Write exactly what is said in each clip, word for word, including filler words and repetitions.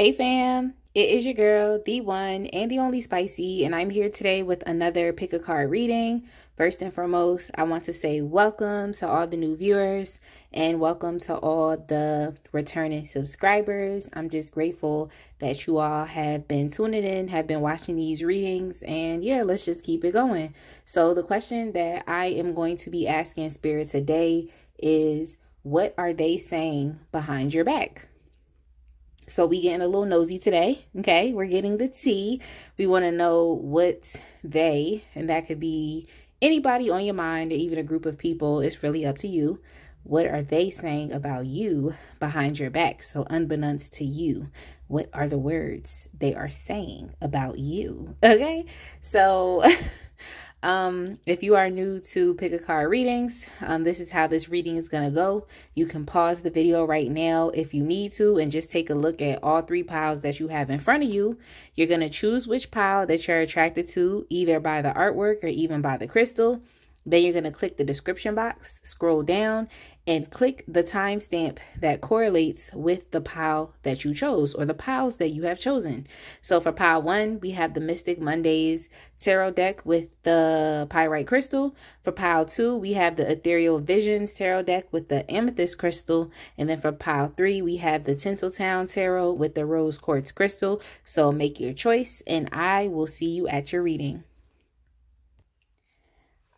Hey fam, it is your girl, the one and the only Spicy, and I'm here today with another Pick a Card reading. First and foremost, I want to say welcome to all the new viewers and welcome to all the returning subscribers. I'm just grateful that you all have been tuning in, have been watching these readings, and yeah, let's just keep it going. So the question that I am going to be asking Spirit today is, what are they saying behind your back? So we getting a little nosy today, okay? We're getting the tea. We want to know what they, and that could be anybody on your mind or even a group of people. It's really up to you. What are they saying about you behind your back? So unbeknownst to you, what are the words they are saying about you, okay? So Um, if you are new to Pick a Card readings, um, this is how this reading is going to go. You can pause the video right now if you need to and just take a look at all three piles that you have in front of you. You're going to choose which pile that you're attracted to, either by the artwork or even by the crystal. Then you're going to click the description box, scroll down, and click the timestamp that correlates with the pile that you chose or the piles that you have chosen. So for pile one, we have the Mystic Mondays tarot deck with the pyrite crystal. For pile two, we have the Ethereal Visions tarot deck with the amethyst crystal. And then for pile three, we have the Tinseltown tarot with the rose quartz crystal. So make your choice, and I will see you at your reading.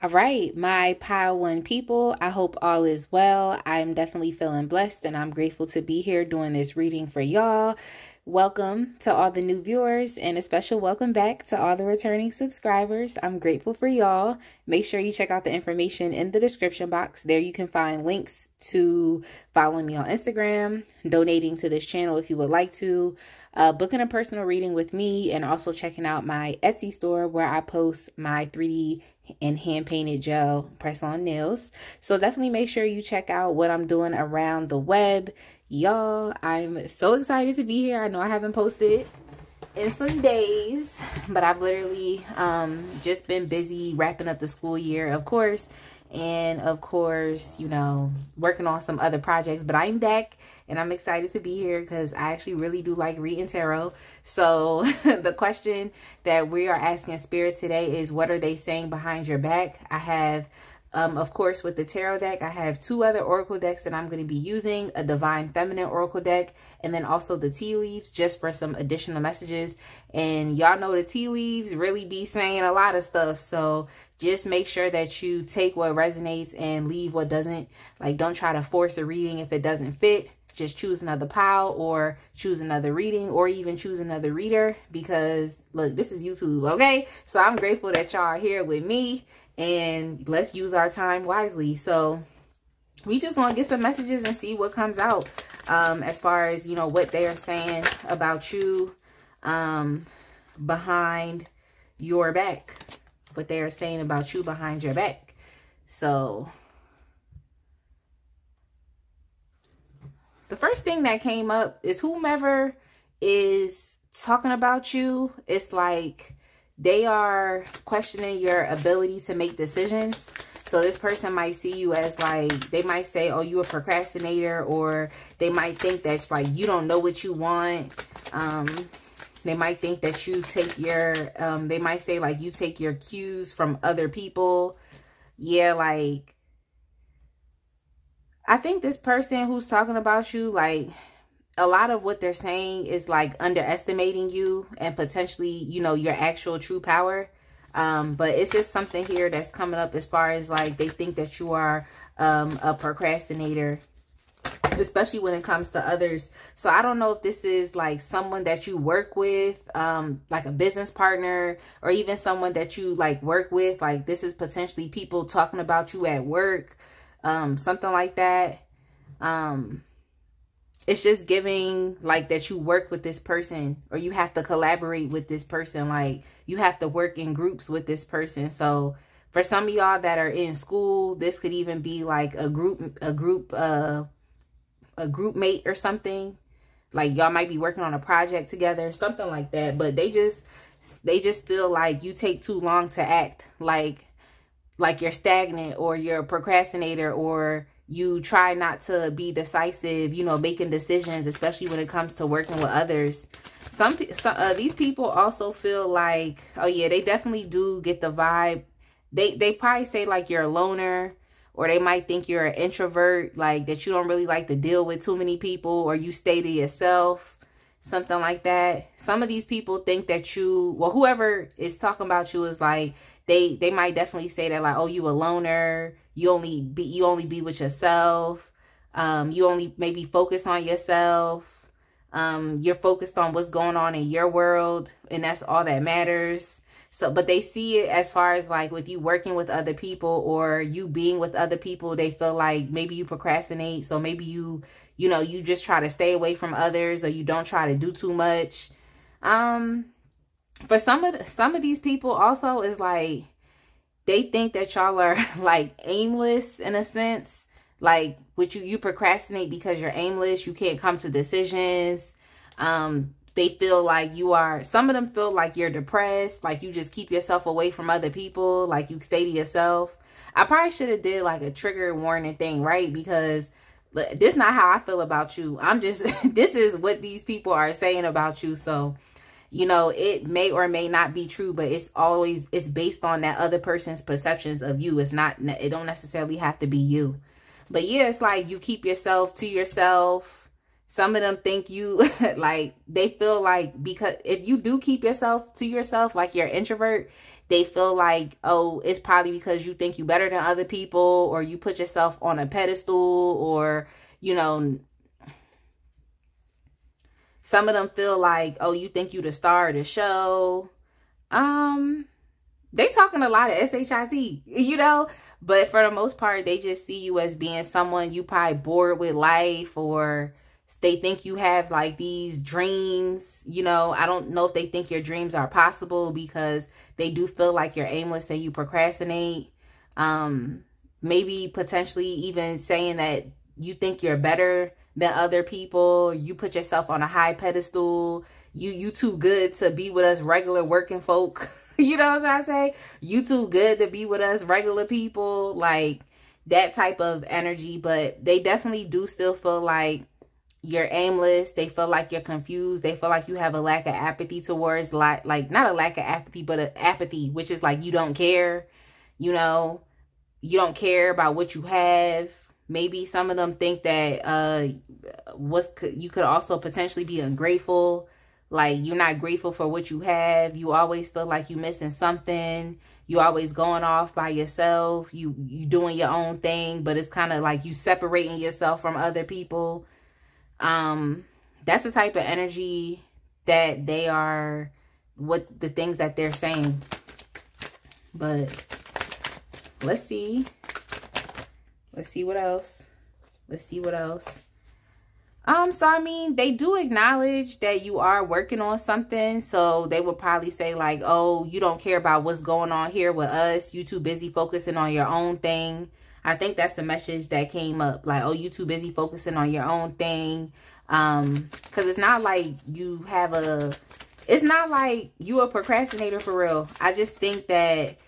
All right, my pile one people, I hope all is well. I'm definitely feeling blessed and I'm grateful to be here doing this reading for y'all. Welcome to all the new viewers and a special welcome back to all the returning subscribers. I'm grateful for y'all. Make sure you check out the information in the description box. There you can find links to following me on Instagram, donating to this channel if you would like to, uh, booking a personal reading with me, and also checking out my Etsy store where I post my three D and hand-painted gel press-on nails. So definitely make sure you check out what I'm doing around the web. Y'all, I'm so excited to be here. I know I haven't posted in some days, but I've literally um, just been busy wrapping up the school year, of course. And of course, you know, working on some other projects, but I'm back and I'm excited to be here because I actually really do like reading tarot. So the question that we are asking Spirit today is, what are they saying behind your back? I have, um, of course, with the tarot deck, I have two other oracle decks that I'm going to be using, a Divine Feminine Oracle deck, and then also the tea leaves just for some additional messages. And y'all know the tea leaves really be saying a lot of stuff. So just make sure that you take what resonates and leave what doesn't. Like, don't try to force a reading if it doesn't fit. Just choose another pile or choose another reading or even choose another reader, because look, this is YouTube, okay? So I'm grateful that y'all are here with me, and let's use our time wisely. So we just want to get some messages and see what comes out um, as far as, you know, what they are saying about you um, behind your back. What they are saying about you behind your back. So the first thing that came up is whomever is talking about you, it's like they are questioning your ability to make decisions. So this person might see you as like, they might say, oh, you a procrastinator, or they might think that's like, you don't know what you want. Um, They might think that you take your, um, they might say like you take your cues from other people. Yeah, like, I think this person who's talking about you, like, a lot of what they're saying is like underestimating you and potentially, you know, your actual true power. Um, but it's just something here that's coming up as far as like, they think that you are um, a procrastinator, especially when it comes to others. So I don't know if this is like someone that you work with, um, like a business partner, or even someone that you like work with. Like, this is potentially people talking about you at work, um, something like that. Um, it's just giving like that you work with this person, or you have to collaborate with this person. Like, you have to work in groups with this person. So for some of y'all that are in school, this could even be like a group, a group, uh, a group mate or something. Like, y'all might be working on a project together, something like that. But they just they just feel like you take too long to act, like like you're stagnant or you're a procrastinator, or You try not to be decisive, you know, making decisions, especially when it comes to working with others. Some, some uh, these people also feel like, oh yeah, they definitely do get the vibe. They, they probably say like you're a loner, or they might think you're an introvert, like that you don't really like to deal with too many people, or you stay to yourself, something like that. Some of these people think that you, well, whoever is talking about you is like, they, they might definitely say that like, oh, you a loner. You only be, you only be with yourself. Um, you only maybe focus on yourself. Um, you're focused on what's going on in your world, and that's all that matters. So, but they see it as far as like with you working with other people or you being with other people, they feel like maybe you procrastinate. So maybe you, you know, you just try to stay away from others, or you don't try to do too much. Um, for some of the, some of these people also is like, they think that y'all are like aimless in a sense, like with you, you procrastinate because you're aimless. You can't come to decisions. Um, they feel like you are, some of them feel like you're depressed. Like you just keep yourself away from other people. Like you stay to yourself. I probably should have did like a trigger warning thing, right? Because this is not how I feel about you. I'm just, this is what these people are saying about you. So, you know, it may or may not be true, but it's always, it's based on that other person's perceptions of you. It's not, it don't necessarily have to be you. But yeah, it's like you keep yourself to yourself. Some of them think you, like, they feel like, because if you do keep yourself to yourself, like you're an introvert, they feel like, oh, it's probably because you think you better than other people, or you put yourself on a pedestal, or, you know, some of them feel like, oh, you think you the star of the show. Um, they talking a lot of shit, you know? But for the most part, they just see you as being someone you probably bored with life, or they think you have like these dreams, you know? I don't know if they think your dreams are possible, because they do feel like you're aimless and you procrastinate. Um, maybe potentially even saying that you think you're better than other people, you put yourself on a high pedestal, you you too good to be with us regular working folk, you know what I'm saying? You too good to be with us regular people, like that type of energy. But they definitely do still feel like you're aimless, they feel like you're confused, they feel like you have a lack of apathy towards, like, like not a lack of apathy, but a apathy, which is like you don't care, you know, you don't care about what you have. Maybe some of them think that uh, what's, you could also potentially be ungrateful. Like you're not grateful for what you have. You always feel like you're missing something. You always going off by yourself. You you doing your own thing, but it's kind of like you separating yourself from other people. Um, that's the type of energy that they are, what the things that they're saying. But let's see. Let's see what else. Let's see what else. Um, so, I mean, they do acknowledge that you are working on something. So they would probably say like, oh, you don't care about what's going on here with us. You too busy focusing on your own thing. I think that's the message that came up. Like, oh, you too busy focusing on your own thing. Um, because it's not like you have a, it's not like you a procrastinator for real. I just think that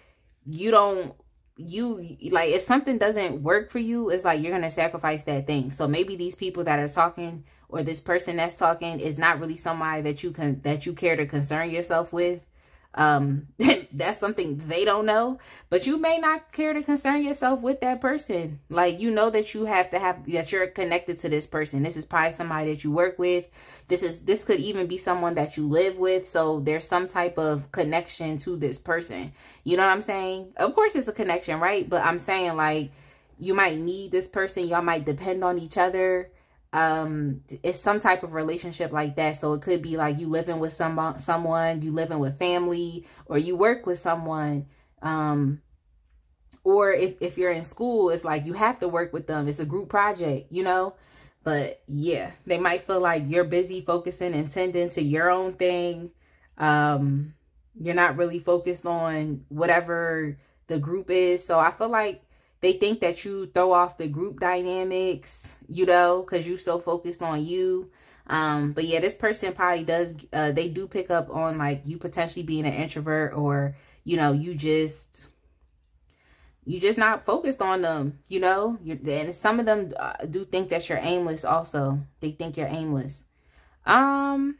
you don't, you like if something doesn't work for you, it's like you're gonna sacrifice that thing. So maybe these people that are talking, or this person that's talking, is not really somebody that you can that you care to concern yourself with. Um that's something they don't know, but you may not care to concern yourself with that person. Like, you know that you have to have that you're connected to this person. This is probably somebody that you work with. This is this could even be someone that you live with. So there's some type of connection to this person. You know what I'm saying? Of course it's a connection, right? But I'm saying like you might need this person. Y'all might depend on each other. Um, it's some type of relationship like that. So it could be like you living with some, someone, you living with family, or you work with someone. Um, or if, if you're in school, it's like you have to work with them. It's a group project, you know, but yeah, they might feel like you're busy focusing and tending to your own thing. Um, you're not really focused on whatever the group is. So I feel like they think that you throw off the group dynamics, you know, because you're so focused on you. Um, but yeah, this person probably does, uh, they do pick up on like you potentially being an introvert, or, you know, you just, you're just not focused on them, you know? You're, and some of them do think that you're aimless also. They think you're aimless. Um,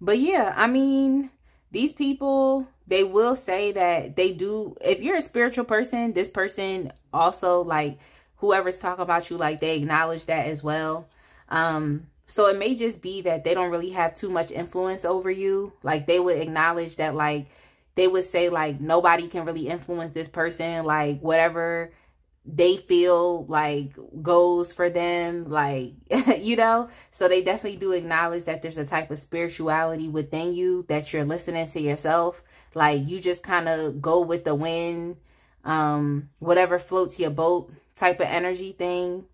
but yeah, I mean, these people, they will say that they do. If you're a spiritual person, this person also, like, whoever's talking about you, like, they acknowledge that as well. Um, so it may just be that they don't really have too much influence over you. Like, they would acknowledge that, like, they would say, like, nobody can really influence this person. Like, whatever they feel, like, goes for them. Like, you know? So they definitely do acknowledge that there's a type of spirituality within you, that you're listening to yourself. Like, you just kind of go with the wind, um, whatever floats your boat type of energy thing.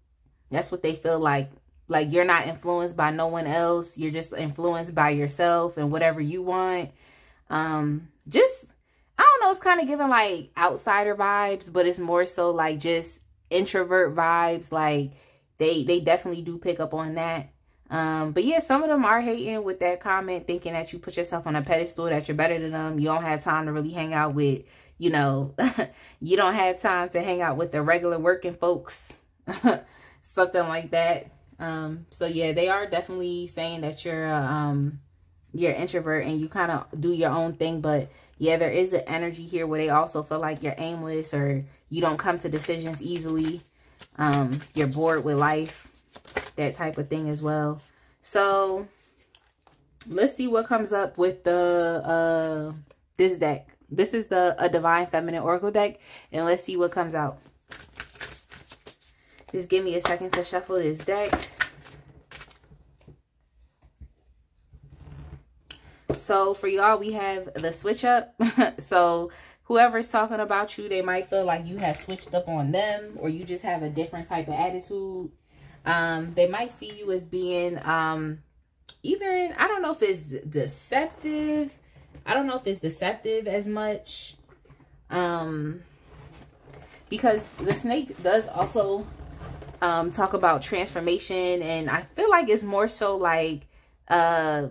That's what they feel like. Like, you're not influenced by no one else. You're just influenced by yourself and whatever you want. Um... Just, I don't know, it's kind of giving, like, outsider vibes, but it's more so, like, just introvert vibes. Like, they they definitely do pick up on that. Um, but, yeah, some of them are hating with that comment, thinking that you put yourself on a pedestal, that you're better than them. You don't have time to really hang out with, you know, you don't have time to hang out with the regular working folks, something like that. Um, so, yeah, they are definitely saying that you're, um... you're an introvert and you kind of do your own thing. But yeah, there is an energy here where they also feel like you're aimless or you don't come to decisions easily. Um, you're bored with life, that type of thing as well. So let's see what comes up with the, uh, this deck. This is the a Divine Feminine Oracle deck, and let's see what comes out. Just give me a second to shuffle this deck. So for y'all, we have the switch up. So whoever's talking about you, they might feel like you have switched up on them, or you just have a different type of attitude. Um, they might see you as being um, even, I don't know if it's deceptive. I don't know if it's deceptive as much. Um, because the snake does also um, talk about transformation. And I feel like it's more so like... Uh,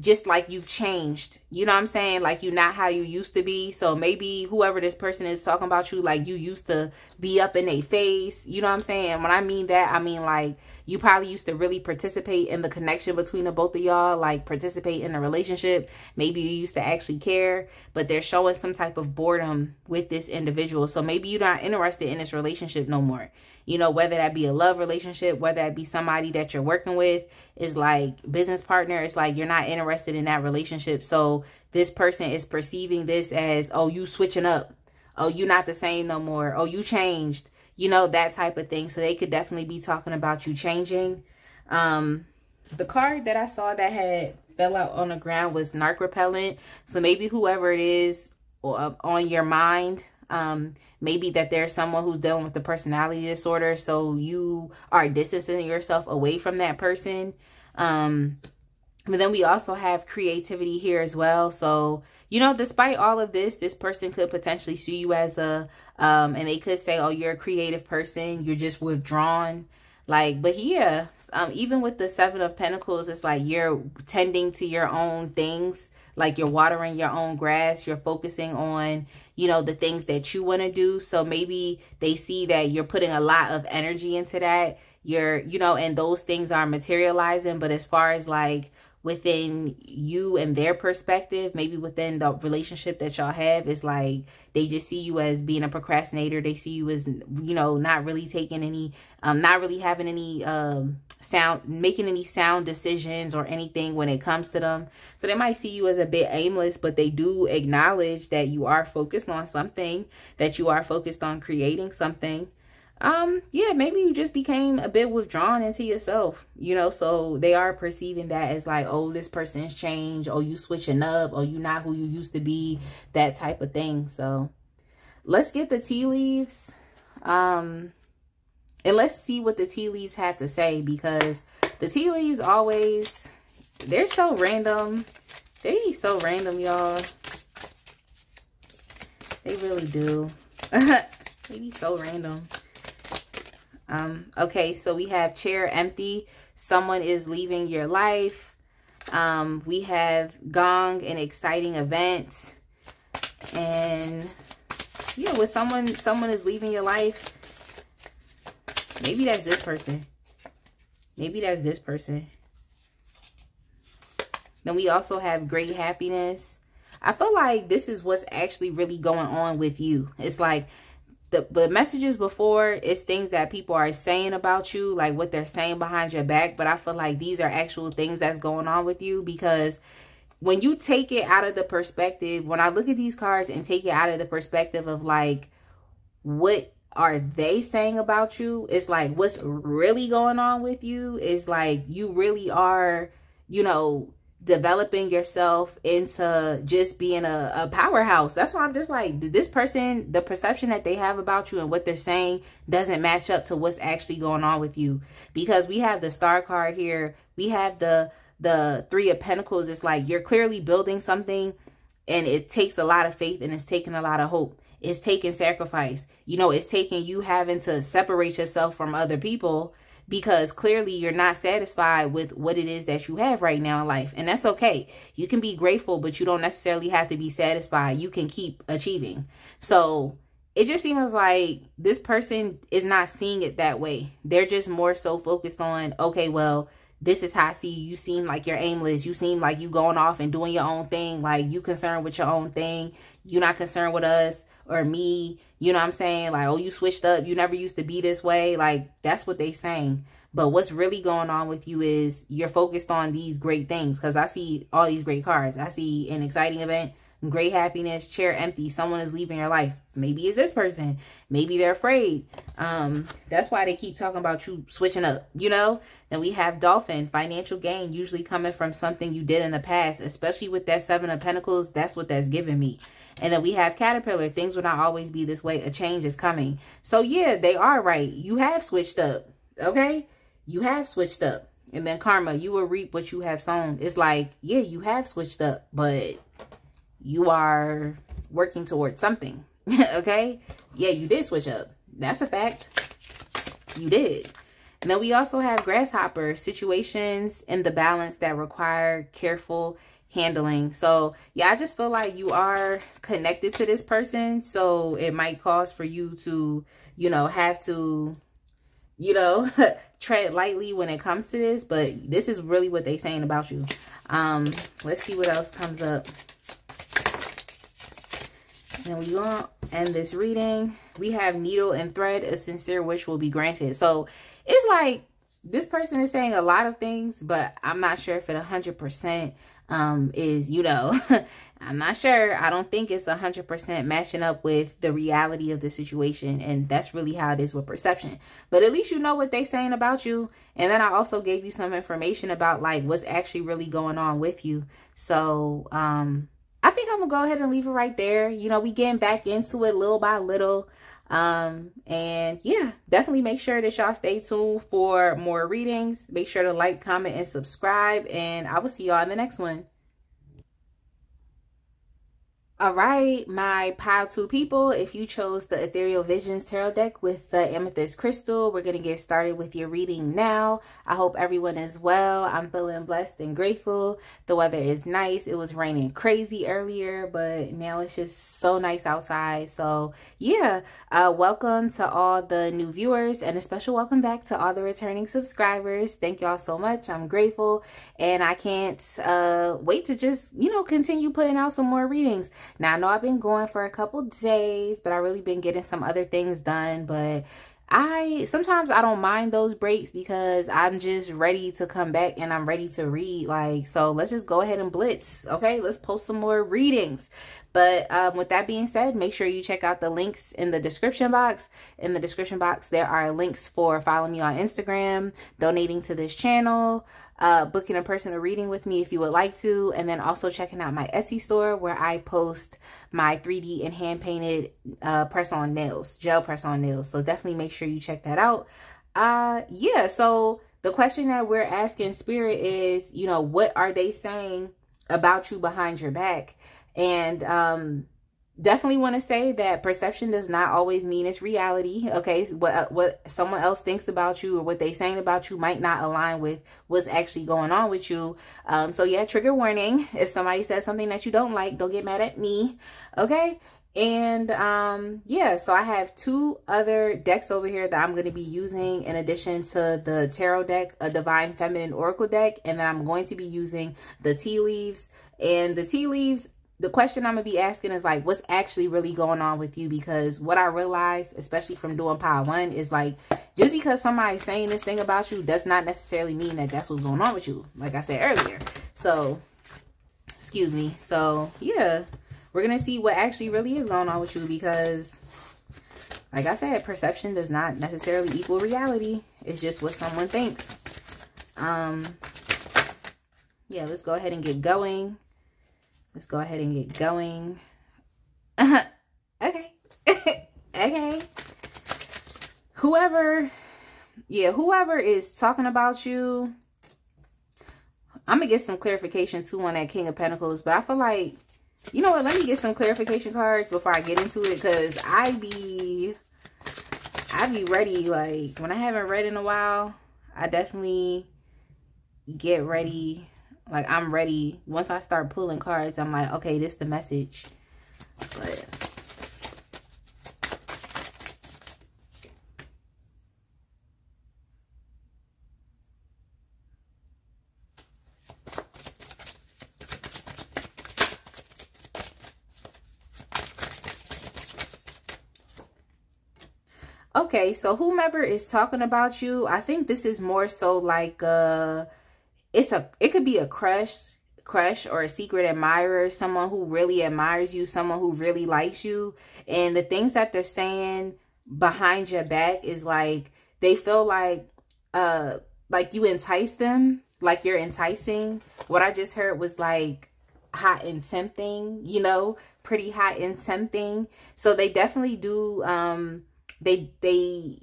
just like you've changed, you know what I'm saying? Like, you're not how you used to be. So maybe whoever this person is talking about you, like, you used to be up in their face, you know what I'm saying? When I mean that, I mean, like, you probably used to really participate in the connection between the both of y'all, like participate in the relationship. Maybe you used to actually care, but they're showing some type of boredom with this individual. So maybe you're not interested in this relationship no more. You know, whether that be a love relationship, whether that be somebody that you're working with, is like business partner, it's like you're not interested in that relationship. So this person is perceiving this as, oh, you switching up. Oh, you're not the same no more. Oh, you changed. You know, that type of thing. So they could definitely be talking about you changing. Um, the card that I saw that had fell out on the ground was narc repellent. So maybe whoever it is or on your mind, um, maybe that there's someone who's dealing with the personality disorder, so you are distancing yourself away from that person. Um, but then we also have creativity here as well. So, you know, despite all of this, this person could potentially see you as a, um, and they could say, oh, you're a creative person. You're just withdrawn. Like, but yeah, um, even with the Seven of Pentacles, it's like you're tending to your own things. Like, you're watering your own grass. You're focusing on, you know, the things that you want to do. So maybe they see that you're putting a lot of energy into that. You're, you know, and those things are materializing. But as far as like within you and their perspective, maybe within the relationship that y'all have, it's like they just see you as being a procrastinator. They see you as, you know, not really taking any, um, not really having any, um, sound, making any sound decisions or anything when it comes to them. So they might see you as a bit aimless, but they do acknowledge that you are focused on something, that you are focused on creating something. Um, yeah, maybe you just became a bit withdrawn into yourself, you know, so they are perceiving that as like, oh, this person's changed, oh, you switching up, oh, you not who you used to be, that type of thing. So let's get the tea leaves. Um, And let's see what the tea leaves have to say, because the tea leaves always, they're so random. They so random, y'all. They really do. They be so random. Um, okay, so we have chair empty. Someone is leaving your life. Um, we have gong, an exciting event. And yeah, with someone, someone is leaving your life. Maybe that's this person. Maybe that's this person. Then we also have great happiness. I feel like this is what's actually really going on with you. It's like the, the messages before, it's things that people are saying about you, like what they're saying behind your back. But I feel like these are actual things that's going on with you, because when you take it out of the perspective, when I look at these cards and take it out of the perspective of like, what are they saying about you? It's like, what's really going on with you is like, you really are, you know, developing yourself into just being a, a powerhouse. That's why I'm just like, this person, the perception that they have about you and what they're saying doesn't match up to what's actually going on with you. Because we have the Star card here, we have the the Three of Pentacles. It's like you're clearly building something, and it takes a lot of faith, and it's taking a lot of hope. It's taking sacrifice. You know, it's taking you having to separate yourself from other people, because clearly you're not satisfied with what it is that you have right now in life. And that's okay. You can be grateful, but you don't necessarily have to be satisfied. You can keep achieving. So it just seems like this person is not seeing it that way. They're just more so focused on, okay, well, this is how I see you. You seem like you're aimless. You seem like you going off and doing your own thing. Like, you concerned with your own thing. You're not concerned with us or me. You know what I'm saying? Like, oh, you switched up. You never used to be this way. Like, that's what they saying. But what's really going on with you is you're focused on these great things. Because I see all these great cards. I see an exciting event, great happiness, chair empty. Someone is leaving your life. Maybe it's this person. Maybe they're afraid. Um, that's why they keep talking about you switching up, you know? Then we have dolphin, financial gain, usually coming from something you did in the past, especially with that Seven of Pentacles. That's what that's giving me. And then we have caterpillar, things will not always be this way. A change is coming. So yeah, they are right. You have switched up, okay? You have switched up. And then karma, you will reap what you have sown. It's like, yeah, you have switched up, but you are working towards something, okay? Yeah, you did switch up. That's a fact. You did. And then we also have grasshopper, situations in the balance that require careful handling. So, yeah, I just feel like you are connected to this person. So it might cause for you to, you know, have to, you know, tread lightly when it comes to this. But this is really what they're saying about you. Um, let's see what else comes up. And we're going to end this reading. We have needle and thread, a sincere wish will be granted. So it's like this person is saying a lot of things, but I'm not sure if it one hundred percent um, is, you know, I'm not sure. I don't think it's one hundred percent matching up with the reality of the situation. And that's really how it is with perception. But at least you know what they're saying about you. And then I also gave you some information about like what's actually really going on with you. So, um, I think I'm gonna go ahead and leave it right there. You know, we getting back into it little by little. Um, and yeah, definitely make sure that y'all stay tuned for more readings. Make sure to like, comment, and subscribe. And I will see y'all in the next one. All right, my pile two people, if you chose the Ethereal Visions tarot deck with the amethyst crystal, we're going to get started with your reading now. I hope everyone is well. I'm feeling blessed and grateful. The weather is nice. It was raining crazy earlier, but now it's just so nice outside. So yeah, uh, welcome to all the new viewers, and a special welcome back to all the returning subscribers. Thank y'all so much. I'm grateful, and I can't uh, wait to just, you know, continue putting out some more readings. Now, I know I've been going for a couple days, but I've really been getting some other things done. But I sometimes I don't mind those breaks because I'm just ready to come back and I'm ready to read. Like, so let's just go ahead and blitz. Okay, let's post some more readings. But um, with that being said, make sure you check out the links in the description box. In the description box, there are links for following me on Instagram, donating to this channel, uh, booking a personal reading with me if you would like to, and then also checking out my Etsy store where I post my three D and hand-painted uh, press-on nails, gel press-on nails. So definitely make sure you check that out. Uh, yeah, so the question that we're asking Spirit is, you know, what are they saying about you behind your back? And um, definitely want to say that perception does not always mean it's reality, okay? What, what someone else thinks about you or what they're saying about you might not align with what's actually going on with you. Um, so yeah, trigger warning. If somebody says something that you don't like, don't get mad at me, okay? And um, yeah, so I have two other decks over here that I'm going to be using in addition to the tarot deck, a Divine Feminine Oracle deck. And then I'm going to be using the tea leaves. And the tea leaves, the question I'm going to be asking is like, what's actually really going on with you? Because what I realized, especially from doing pile one, is like, just because somebody's saying this thing about you does not necessarily mean that that's what's going on with you. Like I said earlier. So, excuse me. So, yeah. We're going to see what actually really is going on with you because, like I said, perception does not necessarily equal reality. It's just what someone thinks. Um, yeah, let's go ahead and get going. Let's go ahead and get going. Uh-huh. Okay. Okay. Whoever, yeah, whoever is talking about you, I'm going to get some clarification too on that King of Pentacles, but I feel like, you know what, let me get some clarification cards before I get into it, because I be, I be ready, like, when I haven't read in a while, I definitely get ready, like, I'm ready. Once I start pulling cards, I'm like, okay, this is the message, but, okay, so whomever is talking about you, I think this is more so like uh it's a it could be a crush crush or a secret admirer, someone who really admires you, someone who really likes you, and the things that they're saying behind your back is like they feel like uh like you entice them, like you're enticing. What I just heard was like hot and tempting, you know, pretty hot and tempting. So they definitely do um They, they,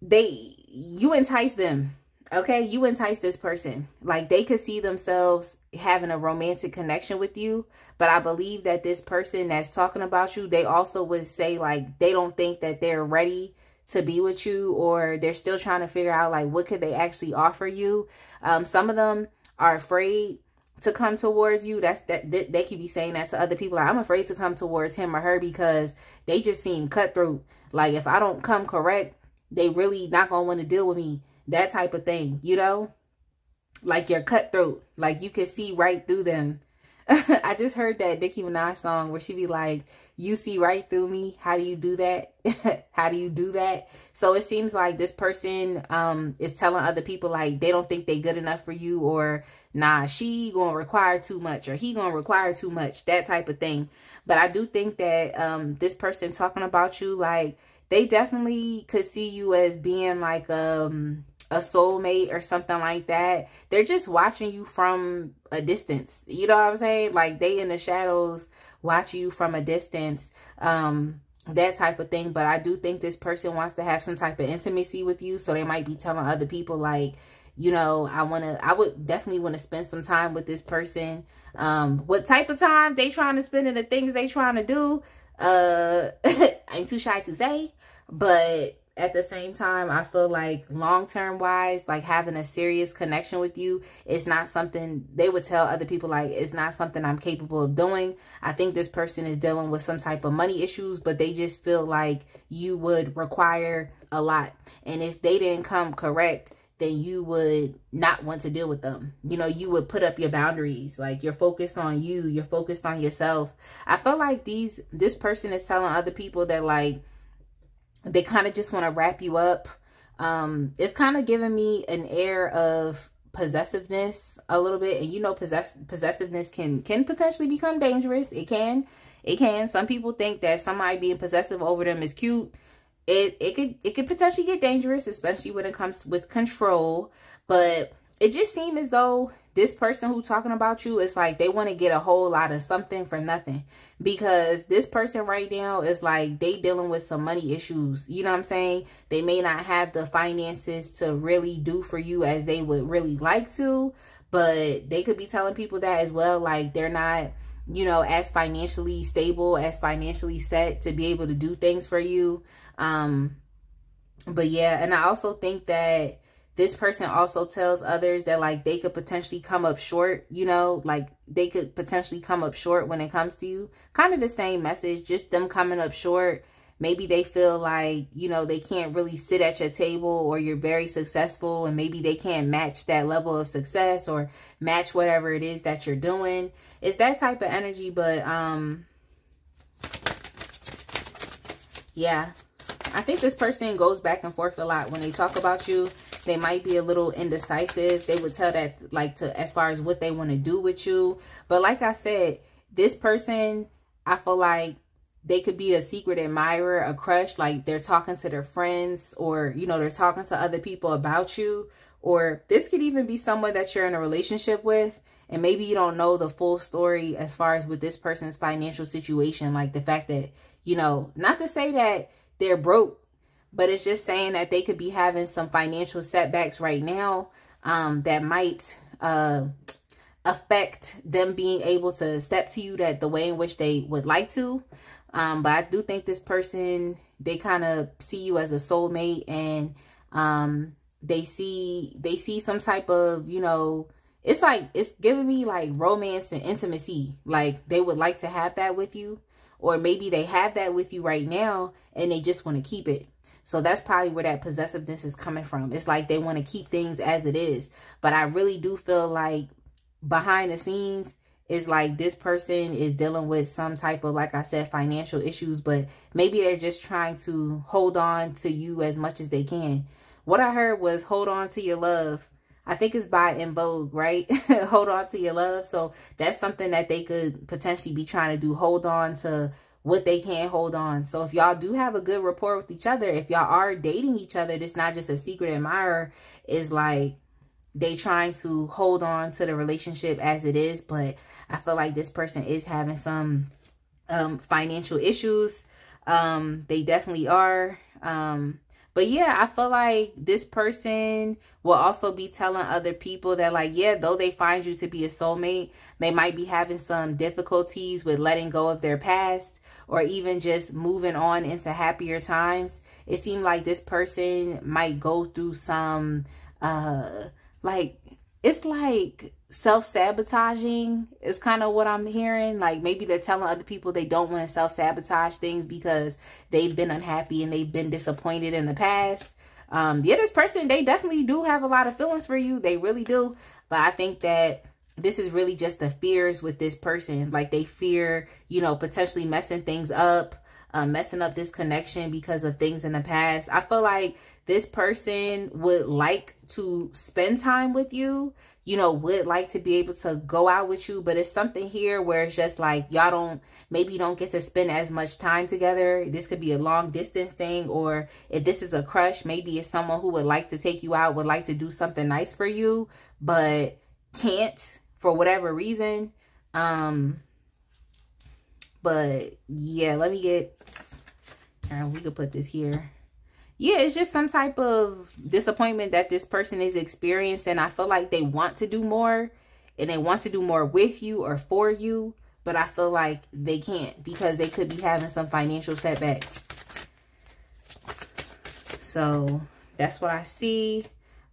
they, you entice them, okay? You entice this person. Like, they could see themselves having a romantic connection with you, but I believe that this person that's talking about you, they also would say, like, they don't think that they're ready to be with you, or they're still trying to figure out, like, what could they actually offer you? Um, some of them are afraid to come towards you. That's that they, they could be saying that to other people, like, I'm afraid to come towards him or her because they just seem cutthroat, like if I don't come correct they really not gonna want to deal with me, that type of thing, you know, like you're cutthroat, like you can see right through them. I just heard that Nicki Minaj song where she be like, you see right through me, how do you do that? How do you do that? So it seems like this person um is telling other people like they don't think they good enough for you, or nah, she gonna require too much, or he gonna require too much, that type of thing. But I do think that um this person talking about you, like they definitely could see you as being like um a soulmate or something like that. They're just watching you from a distance, you know what I'm saying? Like they in the shadows watch you from a distance, um that type of thing. But I do think this person wants to have some type of intimacy with you, so they might be telling other people like, you know, I want to, I would definitely want to spend some time with this person. Um, what type of time they trying to spend and the things they trying to do, uh, I'm too shy to say, but at the same time, I feel like long-term wise, like having a serious connection with you, it's not something they would tell other people, like, it's not something I'm capable of doing. I think this person is dealing with some type of money issues, but they just feel like you would require a lot. And if they didn't come correct, then you would not want to deal with them. You know, you would put up your boundaries. Like, you're focused on you. You're focused on yourself. I feel like these, this person is telling other people that, like, they kind of just want to wrap you up. Um, it's kind of giving me an air of possessiveness a little bit. And, you know, possess possessiveness can, can potentially become dangerous. It can. It can. Some people think that somebody being possessive over them is cute. It, it could it could potentially get dangerous, especially when it comes with control. But it just seems as though this person who's talking about you is like they want to get a whole lot of something for nothing, because this person right now is like they dealing with some money issues. You know what I'm saying? They may not have the finances to really do for you as they would really like to, but they could be telling people that as well. Like they're not, you know, as financially stable, as financially set to be able to do things for you. Um, but yeah, and I also think that This person also tells others that like they could potentially come up short, you know, like they could potentially come up short when it comes to you. Kind of the same message, just them coming up short. Maybe they feel like, you know, they can't really sit at your table, or you're very successful and maybe they can't match that level of success or match whatever it is that you're doing. It's that type of energy, but um, yeah, I think this person goes back and forth a lot when they talk about you. They might be a little indecisive. They would tell that like to as far as what they want to do with you. But like I said, this person, I feel like they could be a secret admirer, a crush. Like they're talking to their friends, or, you know, they're talking to other people about you. Or this could even be someone that you're in a relationship with. And maybe you don't know the full story as far as with this person's financial situation. Like the fact that, you know, not to say that they're broke, but it's just saying that they could be having some financial setbacks right now um, that might uh, affect them being able to step to you that the way in which they would like to. Um, but I do think this person, they kind of see you as a soulmate, and um, they see they see some type of, you know, it's like it's giving me like romance and intimacy. Like they would like to have that with you, or maybe they have that with you right now and they just want to keep it. So that's probably where that possessiveness is coming from. It's like they want to keep things as it is. But I really do feel like behind the scenes, it's like this person is dealing with some type of, like I said, financial issues. But maybe they're just trying to hold on to you as much as they can. What I heard was hold on to your love. I think it's by En Vogue, right? Hold on to your love. So that's something that they could potentially be trying to do. Hold on to what they can't hold on. So if y'all do have a good rapport with each other, if y'all are dating each other, it's not just a secret admirer. It's like they trying to hold on to the relationship as it is. But I feel like this person is having some um, financial issues. Um, they definitely are. Um, but yeah, I feel like this person will also be telling other people that like, yeah, though they find you to be a soulmate, they might be having some difficulties with letting go of their past, or even just moving on into happier times. It seemed like this person might go through some, uh, like, it's like self-sabotaging is kind of what I'm hearing. Like maybe they're telling other people they don't want to self-sabotage things because they've been unhappy and they've been disappointed in the past. Um, yeah, this person, they definitely do have a lot of feelings for you. They really do. But I think that this is really just the fears with this person. Like they fear, you know, potentially messing things up, uh, messing up this connection because of things in the past. I feel like this person would like to spend time with you, you know, would like to be able to go out with you. But it's something here where it's just like y'all don't, maybe you don't get to spend as much time together. This could be a long distance thing. Or if this is a crush, maybe it's someone who would like to take you out, would like to do something nice for you, but can't for whatever reason. Um, but yeah, let me get, and we could put this here. Yeah, it's just some type of disappointment that this person is experiencing. I feel like they want to do more, and they want to do more with you or for you, but I feel like they can't because they could be having some financial setbacks. So that's what I see.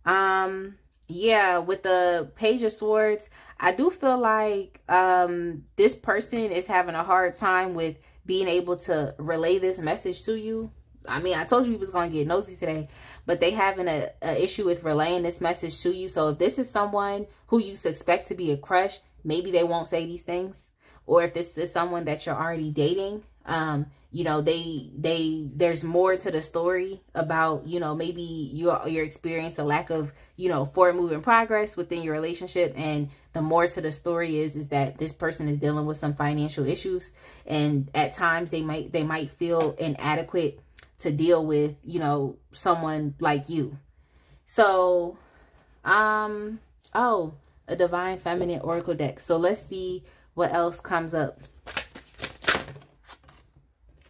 Um, yeah, with the Page of Swords, I do feel like um, this person is having a hard time with being able to relay this message to you. I mean, I told you he was going to get nosy today, but they having a, a issue with relaying this message to you. So if this is someone who you suspect to be a crush, maybe they won't say these things. Or if this is someone that you're already dating, um, you know, they, they, there's more to the story about, you know, maybe you're, you're experiencing a lack of, you know, forward moving progress within your relationship. And the more to the story is, is that this person is dealing with some financial issues. And at times they might, they might feel inadequate to deal with, you know, someone like you. So, um, oh, a Divine Feminine Oracle deck. So let's see what else comes up.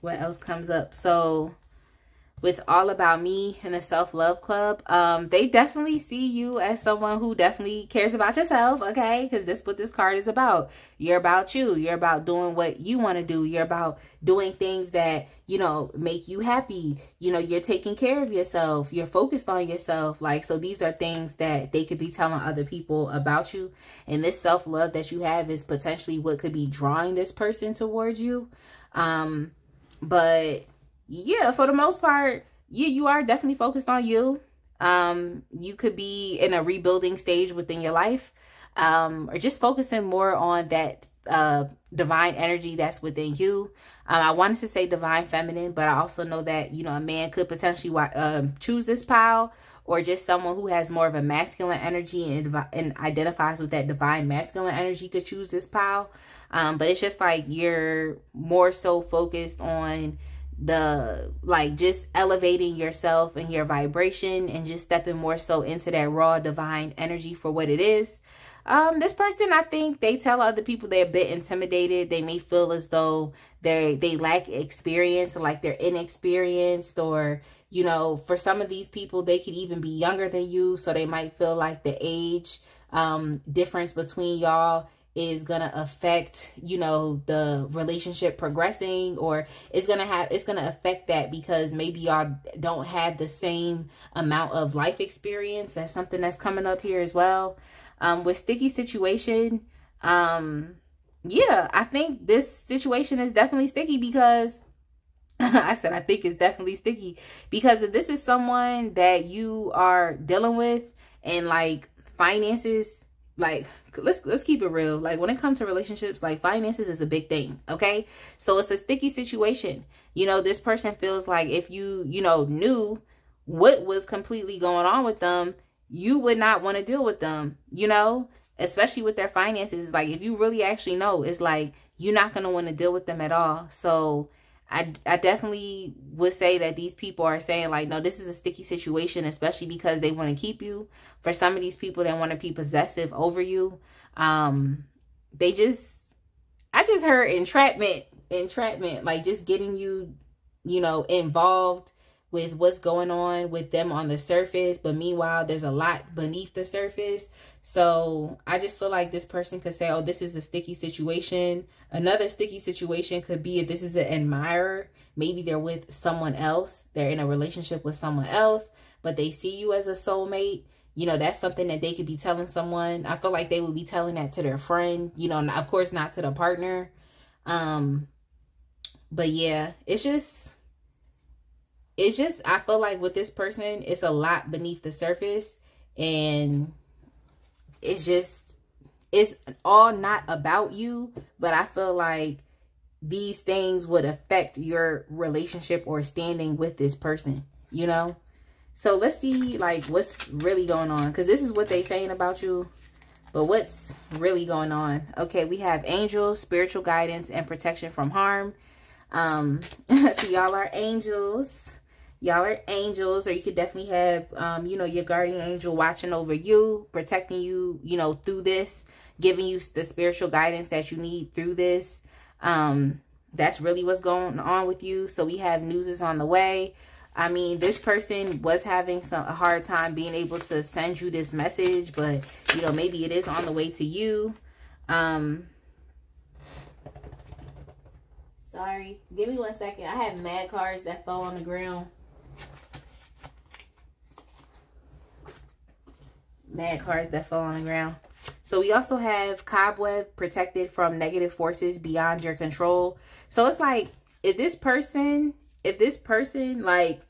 What else comes up? So with All About Me and the Self-Love Club, um, they definitely see you as someone who definitely cares about yourself, okay? Because that's what this card is about. You're about you. You're about doing what you want to do. You're about doing things that, you know, make you happy. You know, you're taking care of yourself. You're focused on yourself. Like, so these are things that they could be telling other people about you. And this self-love that you have is potentially what could be drawing this person towards you. Um, but... yeah, for the most part, yeah, you are definitely focused on you. Um, you could be in a rebuilding stage within your life, um, or just focusing more on that uh, divine energy that's within you. Um, I wanted to say divine feminine, but I also know that, you know, a man could potentially uh, choose this pile, or just someone who has more of a masculine energy and, and identifies with that divine masculine energy could choose this pile. Um, but it's just like you're more so focused on the like just elevating yourself and your vibration and just stepping more so into that raw divine energy for what it is. Um this person, I think they tell other people they're a bit intimidated. They may feel as though they they lack experience, or like they're inexperienced, or you know, for some of these people they could even be younger than you, so they might feel like the age um difference between y'all is gonna affect, you know, the relationship progressing, or it's gonna have it's gonna affect that because maybe y'all don't have the same amount of life experience. That's something that's coming up here as well. Um, with sticky situation, um, yeah, I think this situation is definitely sticky because I said I think it's definitely sticky because if this is someone that you are dealing with and like finances. Like, let's let's keep it real. Like, when it comes to relationships, like, finances is a big thing, okay? So it's a sticky situation. You know, this person feels like if you, you know, knew what was completely going on with them, you would not want to deal with them, you know? Especially with their finances. Like, if you really actually know, it's like, you're not going to want to deal with them at all. So I, I definitely would say that these people are saying like, no, this is a sticky situation, especially because they want to keep you. For some of these people, they want to be possessive over you. Um, they just, I just heard entrapment, entrapment, like just getting you, you know, involved with what's going on with them on the surface. But meanwhile, there's a lot beneath the surface. So I just feel like this person could say, oh, this is a sticky situation. Another sticky situation could be if this is an admirer, maybe they're with someone else. They're in a relationship with someone else, but they see you as a soulmate. You know, that's something that they could be telling someone. I feel like they would be telling that to their friend, you know, of course not to the partner. Um, but yeah, it's just... It's just, I feel like with this person, it's a lot beneath the surface, and it's just, it's all not about you, but I feel like these things would affect your relationship or standing with this person, you know? So let's see, like, what's really going on, because this is what they're saying about you, but what's really going on? Okay, we have angels, spiritual guidance, and protection from harm. Um, so y'all are angels. Y'all are angels, or you could definitely have, um, you know, your guardian angel watching over you, protecting you, you know, through this, giving you the spiritual guidance that you need through this. Um, that's really what's going on with you. So we have news is on the way. I mean, this person was having some a hard time being able to send you this message, but, you know, maybe it is on the way to you. Um, sorry, give me one second. I have mad cards that fall on the ground. Mad cards that fall on the ground. So we also have cobweb, protected from negative forces beyond your control. So it's like, if this person, if this person like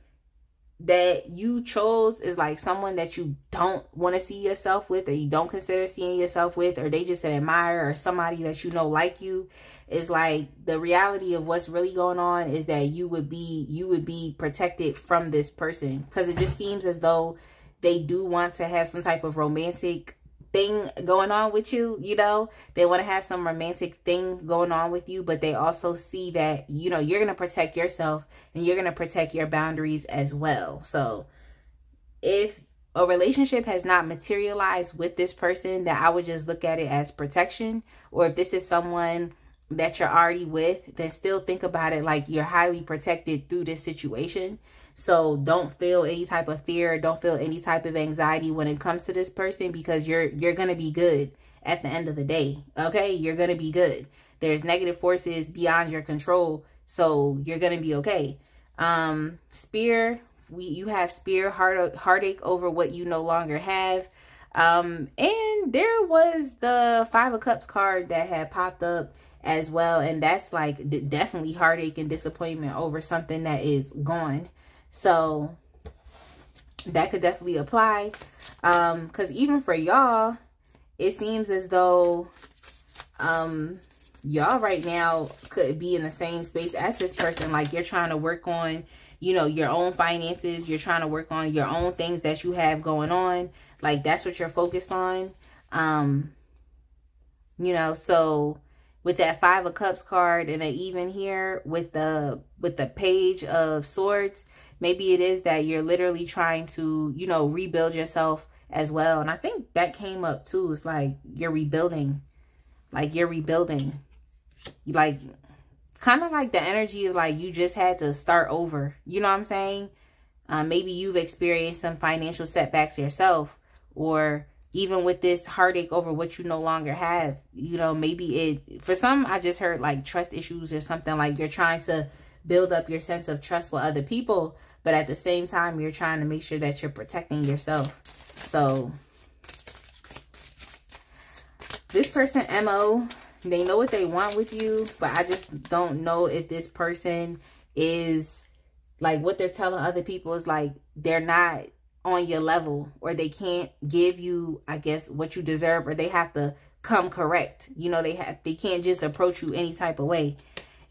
that you chose is like someone that you don't want to see yourself with, or you don't consider seeing yourself with, or they just an admirer or somebody that you know like you, is like the reality of what's really going on is that you would be, you would be protected from this person, because it just seems as though they do want to have some type of romantic thing going on with you, you know? They want to have some romantic thing going on with you, but they also see that, you know, you're going to protect yourself and you're going to protect your boundaries as well. So if a relationship has not materialized with this person, that I would just look at it as protection. Or if this is someone that you're already with, then still think about it like you're highly protected through this situation. So don't feel any type of fear. Don't feel any type of anxiety when it comes to this person, because you're you're going to be good at the end of the day. Okay? You're going to be good. There's negative forces beyond your control, so you're going to be okay. Um, spear, we, you have spear, heart, heartache over what you no longer have. Um, and there was the Five of Cups card that had popped up as well. And that's like d- definitely heartache and disappointment over something that is gone. So that could definitely apply. Um, 'cause even for y'all, it seems as though, um, y'all right now could be in the same space as this person. Like, you're trying to work on, you know, your own finances. You're trying to work on your own things that you have going on. Like, that's what you're focused on. Um, you know, so with that Five of Cups card, and then even here with the, with the Page of Swords, maybe it is that you're literally trying to, you know, rebuild yourself as well. And I think that came up too. It's like, you're rebuilding, like you're rebuilding, like kind of like the energy of like, you just had to start over. You know what I'm saying? Um, maybe you've experienced some financial setbacks yourself, or even with this heartache over what you no longer have, you know, maybe it, for some, I just heard like trust issues or something. Like, you're trying to build up your sense of trust with other people, but at the same time, you're trying to make sure that you're protecting yourself. So this person, M O, they know what they want with you, but I just don't know if this person is like, what they're telling other people is like, they're not on your level, or they can't give you, I guess, what you deserve, or they have to come correct. You know, they have, they can't just approach you any type of way.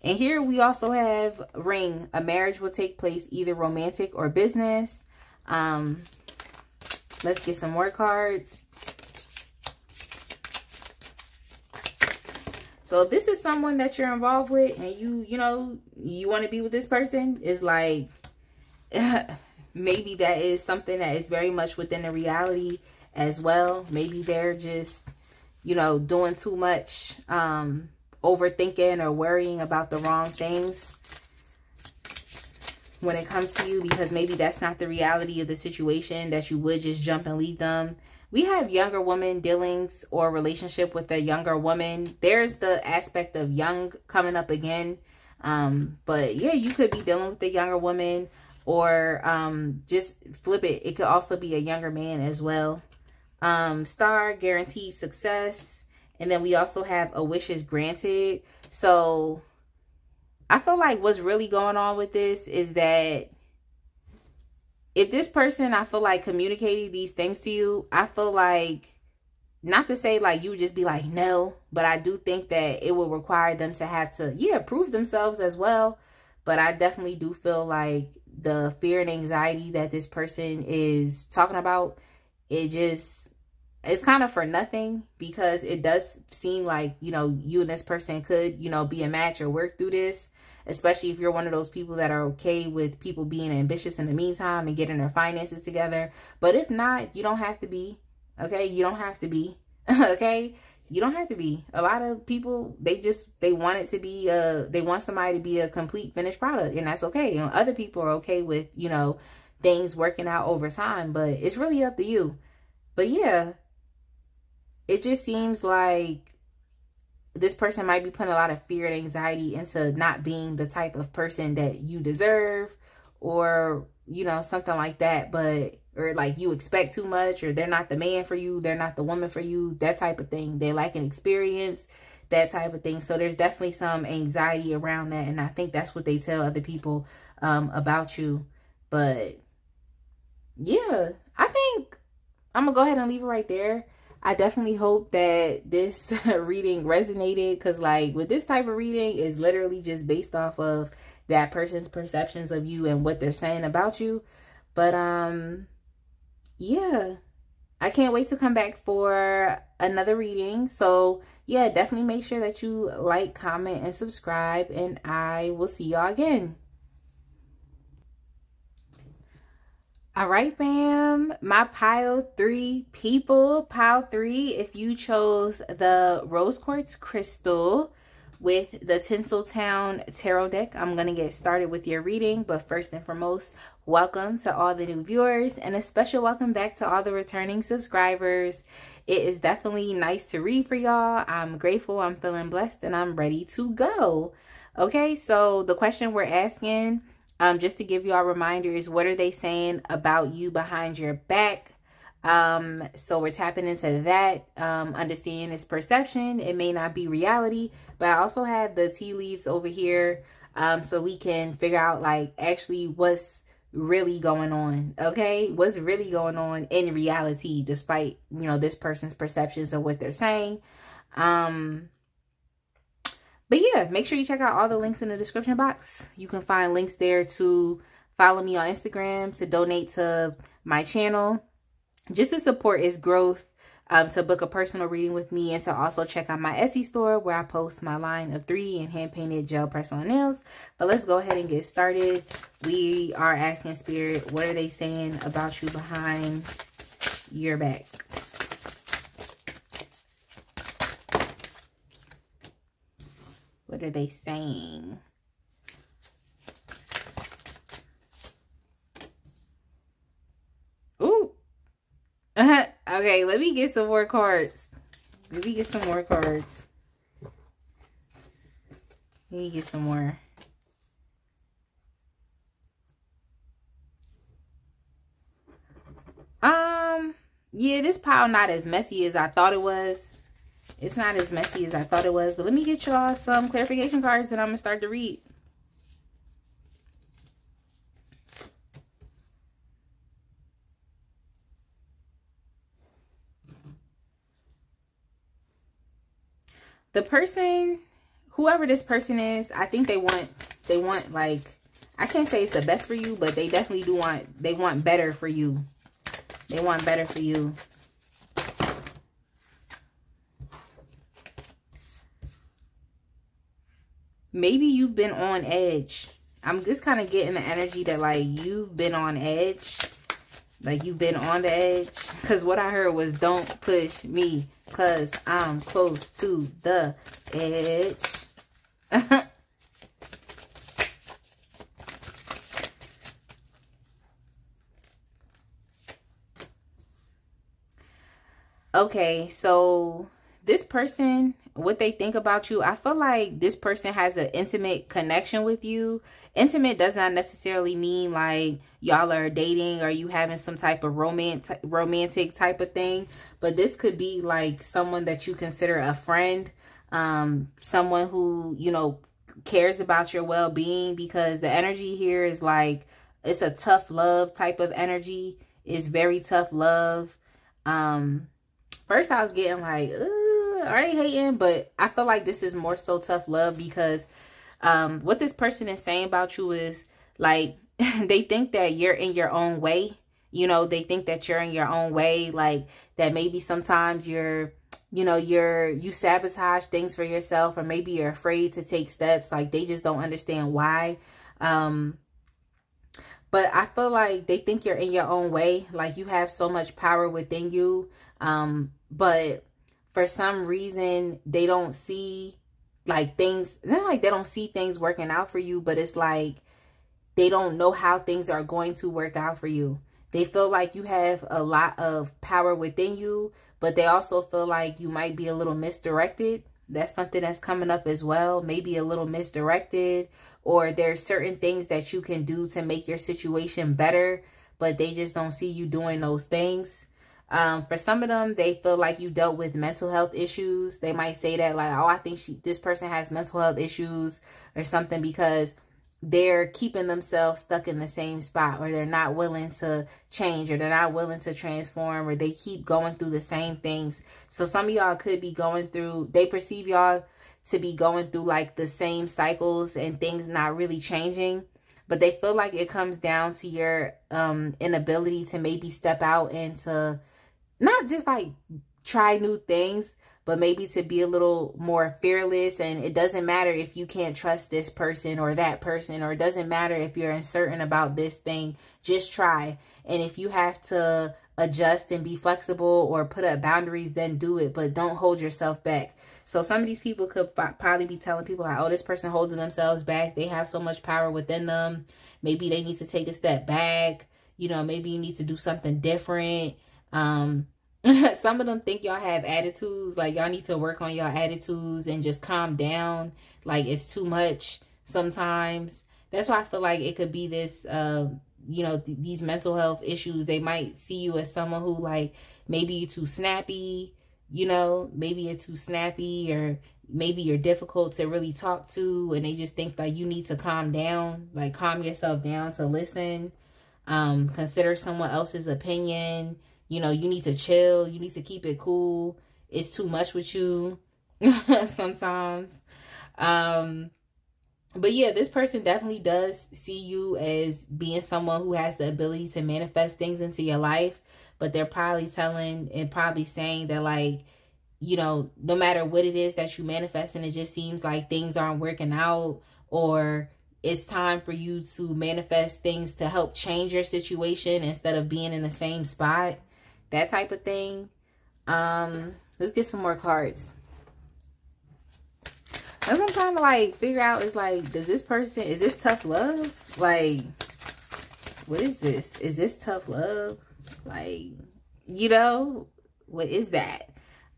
And here we also have ring. A marriage will take place, either romantic or business. Um, let's get some more cards. So if this is someone that you're involved with, and you, you know, you want to be with this person, is like, maybe that is something that is very much within the reality as well. Maybe they're just, you know, doing too much, um, overthinking or worrying about the wrong things when it comes to you, because maybe that's not the reality of the situation, that you would just jump and leave them. We have younger woman dealings or relationship with a younger woman. There's the aspect of young coming up again. Um, but yeah, you could be dealing with a younger woman, or um, just flip it. It could also be a younger man as well. Um, star, guaranteed success. And then we also have a wish is granted. So I feel like what's really going on with this is that if this person, I feel like, communicating these things to you, I feel like, not to say like you would just be like, no, but I do think that it will require them to have to, yeah, prove themselves as well. But I definitely do feel like the fear and anxiety that this person is talking about, it just, it's kind of for nothing, because it does seem like, you know, you and this person could, you know, be a match or work through this. Especially if you're one of those people that are okay with people being ambitious in the meantime and getting their finances together. But if not, you don't have to be, okay? You don't have to be, okay? You don't have to be. A lot of people, they just, they want it to be, uh, they want somebody to be a complete finished product, and that's okay. You know, other people are okay with, you know, things working out over time, but it's really up to you. But yeah, it just seems like this person might be putting a lot of fear and anxiety into not being the type of person that you deserve, or, you know, something like that. But, or like you expect too much, or they're not the man for you, they're not the woman for you, that type of thing. They lack an experience, that type of thing. So there's definitely some anxiety around that. And I think that's what they tell other people um, about you. But yeah, I think I'm gonna go ahead and leave it right there. I definitely hope that this reading resonated, because like with this type of reading is literally just based off of that person's perceptions of you and what they're saying about you. But um, yeah, I can't wait to come back for another reading. So yeah, definitely make sure that you like, comment, and subscribe, and I will see y'all again. All right, fam, my pile three people, pile three, if you chose the rose quartz crystal with the Tinseltown tarot deck, I'm going to get started with your reading. But first and foremost, Welcome to all the new viewers, and a special welcome back to all the returning subscribers. It is definitely nice to read for y'all. I'm grateful, I'm feeling blessed, and I'm ready to go. Okay, so the question we're asking, um, just to give you all a reminder, is what are they saying about you behind your back? Um, so we're tapping into that, um, understanding it's perception. It may not be reality, but I also have the tea leaves over here, um, so we can figure out, like, actually what's really going on. Okay, what's really going on in reality, despite, you know, this person's perceptions of what they're saying. Um but yeah, make sure you check out all the links in the description box. You can find links there to follow me on Instagram, to donate to my channel, just to support its growth, um to book a personal reading with me, and to also check out my Etsy store where I post my line of three and hand-painted gel press on nails. But let's go ahead and get started. We are asking Spirit, what are they saying about you behind your back? What are they saying? Ooh. Uh-huh. Okay, let me get some more cards. Let me get some more cards. Let me get some more. Um, yeah, this pile not as messy as I thought it was. It's not as messy as I thought it was. But let me get y'all some clarification cards that I'm going to start to read. The person, whoever this person is, I think they want, they want like, I can't say it's the best for you, but they definitely do want, they want better for you. They want better for you. Maybe you've been on edge. I'm just kind of getting the energy that, like, you've been on edge. Like, you've been on the edge. Because what I heard was, don't push me, because I'm close to the edge. Okay, so this person, what they think about you, I feel like this person has an intimate connection with you. Intimate does not necessarily mean like y'all are dating or you having some type of romantic romantic type of thing, but this could be like someone that you consider a friend, um someone who, you know, cares about your well-being, because the energy here is like it's a tough love type of energy. It's very tough love. um First, I was getting like, ooh, are they hating? But I feel like this is more so tough love, because um, what this person is saying about you is like, they think that you're in your own way. You know, they think that you're in your own way. Like, that maybe sometimes you're, you know, you're, you sabotage things for yourself, or maybe you're afraid to take steps. Like, they just don't understand why. Um, but I feel like they think you're in your own way. Like, you have so much power within you. Um, but for some reason they don't see like things, not like they don't see things working out for you, but it's like they don't know how things are going to work out for you. They feel like you have a lot of power within you, but they also feel like you might be a little misdirected. That's something that's coming up as well. Maybe a little misdirected, or there's certain things that you can do to make your situation better, but they just don't see you doing those things. Um, for some of them, they feel like you dealt with mental health issues. They might say that like, oh, I think she, this person has mental health issues or something, because they're keeping themselves stuck in the same spot, or they're not willing to change, or they're not willing to transform, or they keep going through the same things. So some of y'all could be going through, they perceive y'all to be going through like the same cycles and things not really changing. But they feel like it comes down to your um, inability to maybe step out and to not just like try new things, but maybe to be a little more fearless. And it doesn't matter if you can't trust this person or that person, or it doesn't matter if you're uncertain about this thing, just try. And if you have to adjust and be flexible or put up boundaries, then do it. But don't hold yourself back. So some of these people could probably be telling people how, oh, this person holding themselves back. They have so much power within them. Maybe they need to take a step back. You know, maybe you need to do something different. Um, some of them think y'all have attitudes. Like, y'all need to work on your attitudes and just calm down. Like, it's too much sometimes. That's why I feel like it could be this, uh, you know, th these mental health issues. They might see you as someone who, like, maybe you're too snappy. You know, maybe you're too snappy, or maybe you're difficult to really talk to, and they just think like you need to calm down, like calm yourself down to listen, um, consider someone else's opinion. You know, you need to chill. You need to keep it cool. It's too much with you sometimes. Um, but yeah, this person definitely does see you as being someone who has the ability to manifest things into your life. But they're probably telling and probably saying that, like, you know, no matter what it is that you manifest, and it just seems like things aren't working out, or it's time for you to manifest things to help change your situation instead of being in the same spot, that type of thing. Um, let's get some more cards. That's what I'm trying to, like, figure out is, like, does this person, is this tough love? Like, what is this? Is this tough love? Like, you know, what is that?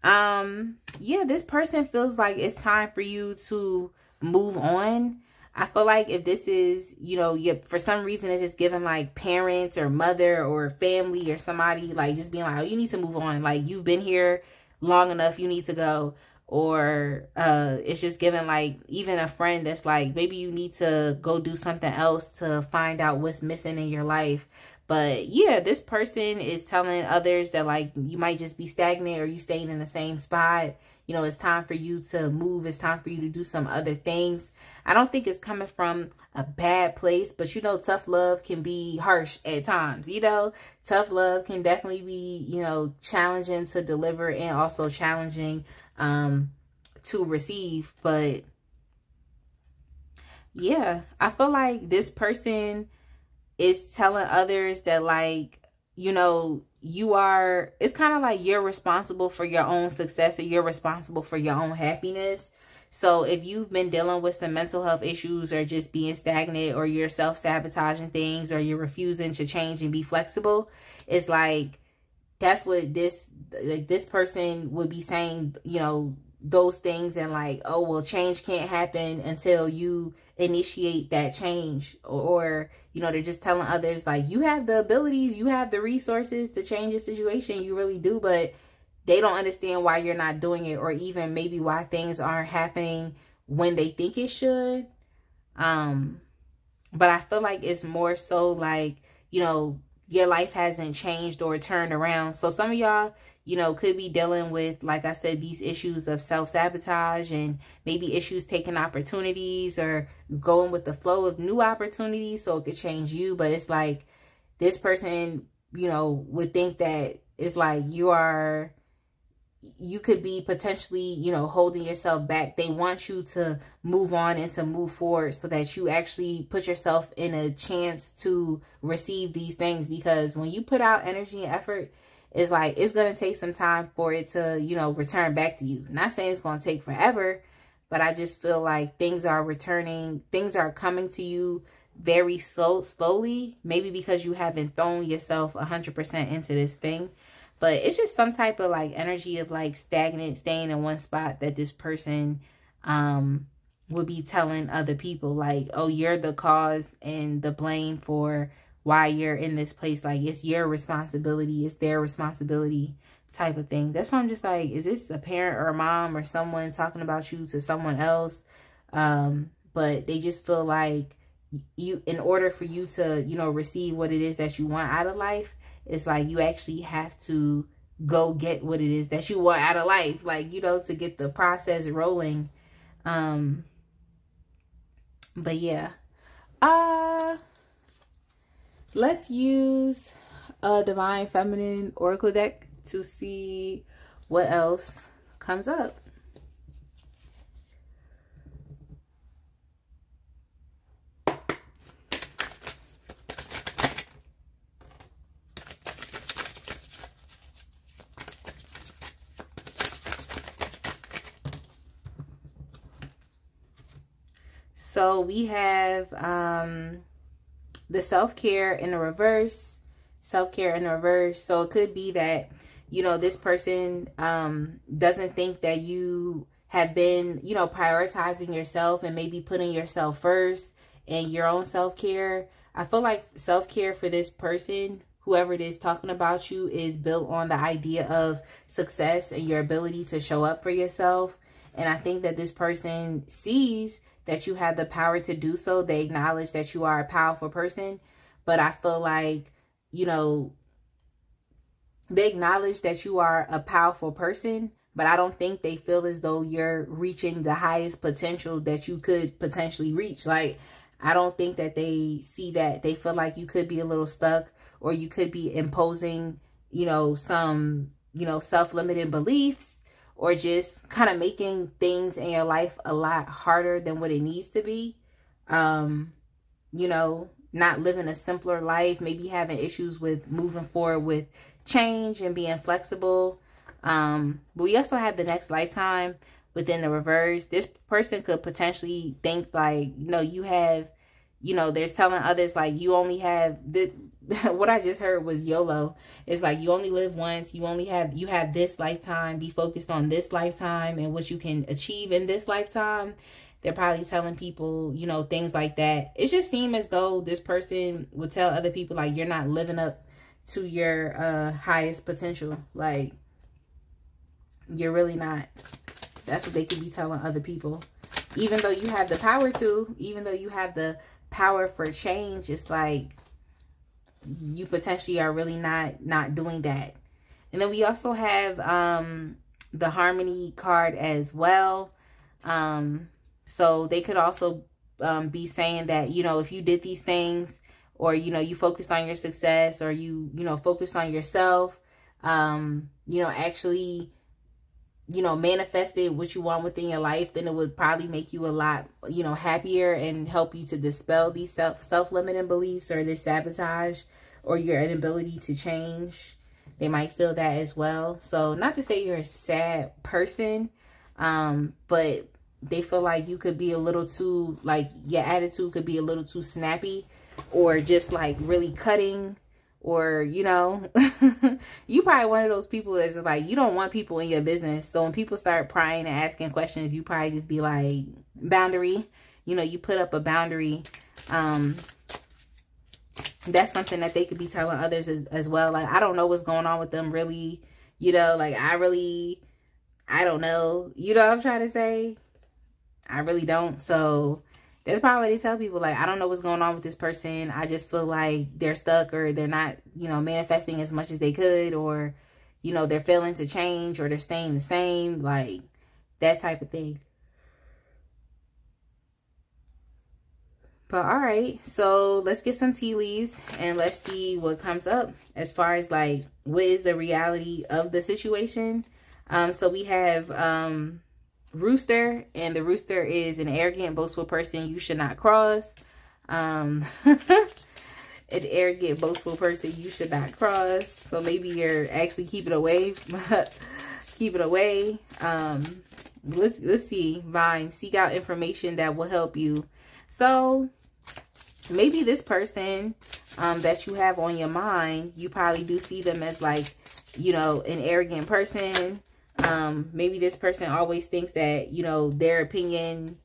Um, yeah, this person feels like it's time for you to move on. I feel like if this is, you know, you, for some reason it's just giving like parents or mother or family or somebody, like just being like, oh, you need to move on. Like, you've been here long enough, you need to go. Or uh, it's just giving like even a friend that's like, maybe you need to go do something else to find out what's missing in your life. But yeah, this person is telling others that, like, you might just be stagnant or you staying in the same spot. You know, it's time for you to move. It's time for you to do some other things. I don't think it's coming from a bad place, but, you know, tough love can be harsh at times. You know, tough love can definitely be, you know, challenging to deliver and also challenging um, to receive. But yeah, I feel like this person is telling others that, like, you know, you are, it's kind of like you're responsible for your own success, or you're responsible for your own happiness. So if you've been dealing with some mental health issues, or just being stagnant, or you're self-sabotaging things, or you're refusing to change and be flexible, it's like, that's what this, like, this person would be saying, you know, those things. And like, oh, well, change can't happen until you initiate that change. Or, you know, they're just telling others, like, you have the abilities, you have the resources to change the situation, you really do, but they don't understand why you're not doing it, or even maybe why things aren't happening when they think it should. Um, but I feel like it's more so like, you know, your life hasn't changed or turned around. So some of y'all, you know, could be dealing with, like I said, these issues of self-sabotage, and maybe issues taking opportunities or going with the flow of new opportunities so it could change you. But it's like this person, you know, would think that it's like you are, you could be potentially, you know, holding yourself back. They want you to move on and to move forward so that you actually put yourself in a chance to receive these things. Because when you put out energy and effort, it's like, it's going to take some time for it to, you know, return back to you. Not saying it's going to take forever, but I just feel like things are returning. Things are coming to you very slow, slowly, maybe because you haven't thrown yourself one hundred percent into this thing. But it's just some type of like energy of like stagnant, staying in one spot that this person um, would be telling other people, like, oh, you're the cause and the blame for why you're in this place. Like, it's your responsibility, it's their responsibility type of thing. That's why I'm just like, is this a parent or a mom or someone talking about you to someone else? Um, but they just feel like you, in order for you to, you know, receive what it is that you want out of life, it's like you actually have to go get what it is that you want out of life. Like, you know, to get the process rolling. Um, but yeah. Uh... Let's use a Divine Feminine Oracle deck to see what else comes up. So we have um, the self-care in the reverse. Self-care in the reverse. So it could be that, you know, this person um, doesn't think that you have been, you know, prioritizing yourself and maybe putting yourself first and your own self-care. I feel like self-care for this person, whoever it is talking about you, is built on the idea of success and your ability to show up for yourself. And I think that this person sees that you have the power to do so. They acknowledge that you are a powerful person, but I feel like, you know, they acknowledge that you are a powerful person, but I don't think they feel as though you're reaching the highest potential that you could potentially reach. Like, I don't think that they see that. They feel like you could be a little stuck, or you could be imposing, you know, some, you know, self-limiting beliefs, or just kind of making things in your life a lot harder than what it needs to be. Um, you know, not living a simpler life, maybe having issues with moving forward with change and being flexible. Um, but we also have the next lifetime within the reverse. This person could potentially think like, you know, you have, you know, they're telling others like you only have the, what I just heard was YOLO. It's like you only live once. You only have, you have this lifetime. Be focused on this lifetime and what you can achieve in this lifetime. They're probably telling people, you know, things like that. It just seems as though this person would tell other people like you're not living up to your uh, highest potential. Like, you're really not. That's what they could be telling other people. Even though you have the power to, even though you have the power for change, it's like you potentially are really not, not doing that. And then we also have um, the Harmony card as well. Um, so they could also um, be saying that, you know, if you did these things, or, you know, you focused on your success, or you, you know, focused on yourself, um, you know, actually, you know, manifested what you want within your life, then it would probably make you a lot, you know, happier and help you to dispel these self, self-limiting beliefs, or this sabotage, or your inability to change. They might feel that as well. So not to say you're a sad person, um, but they feel like you could be a little too, like your attitude could be a little too snappy, or just like really cutting. Or, you know, you probably one of those people that's like, you don't want people in your business. So when people start prying and asking questions, you probably just be like, boundary. You know, you put up a boundary. Um, that's something that they could be telling others as, as well. Like, I don't know what's going on with them really. You know, like, I really, I don't know. You know what I'm trying to say? I really don't. So that's probably what they tell people, like, I don't know what's going on with this person. I just feel like they're stuck, or they're not, you know, manifesting as much as they could, or, you know, they're failing to change, or they're staying the same, like that type of thing. But all right, so let's get some tea leaves and let's see what comes up as far as like, what is the reality of the situation? Um, so we have, um, Rooster, and the Rooster is an arrogant, boastful person you should not cross. Um, an arrogant, boastful person you should not cross. So maybe you're actually keeping away, keep it away. Um, let's let's see. Vine, seek out information that will help you. So maybe this person um, that you have on your mind, you probably do see them as like, you know, an arrogant person. Um, maybe this person always thinks that, you know, their opinion,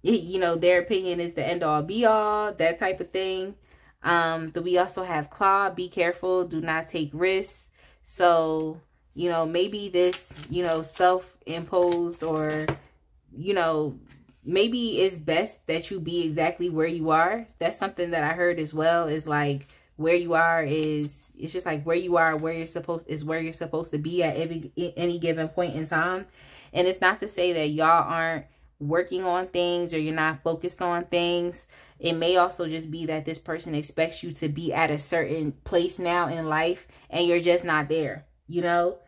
you know, their opinion is the end all be all, that type of thing. Um, but we also have Claw, be careful, do not take risks. So, you know, maybe this, you know, self-imposed, or, you know, maybe it's best that you be exactly where you are. That's something that I heard as well, is like, where you are is, it's just like where you are, where you're supposed, is where you're supposed to be at every, any given point in time. And it's not to say that y'all aren't working on things, or you're not focused on things. It may also just be that this person expects you to be at a certain place now in life, and you're just not there. You know,